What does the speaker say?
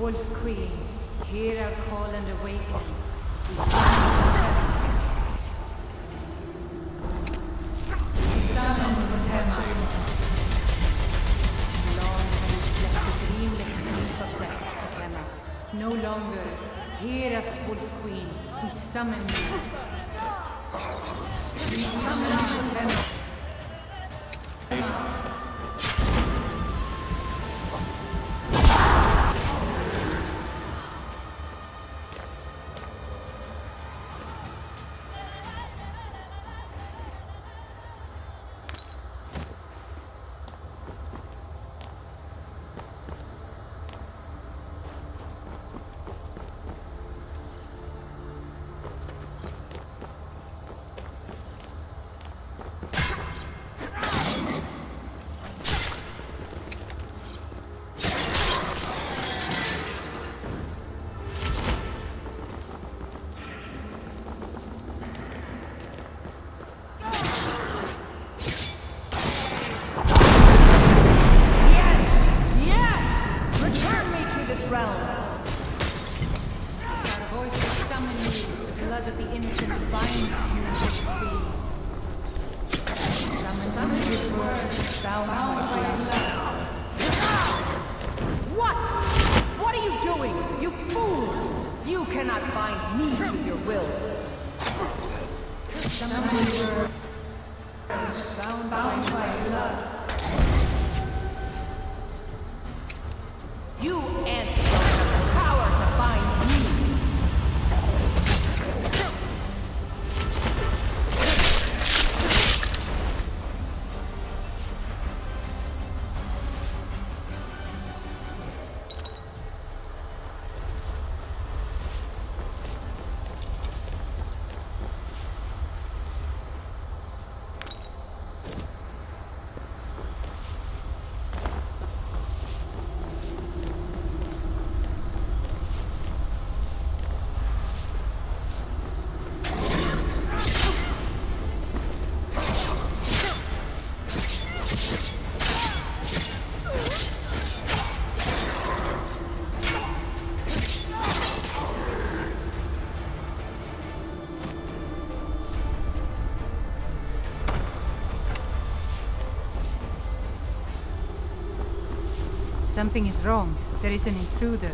Wolf Queen, hear our call and awaken. We summon the Tema. Long has slept the dreamless sleep of death, Tema. No longer. Hear us, Wolf Queen. We summon you. We summon the Tema. Something is wrong. There is an intruder.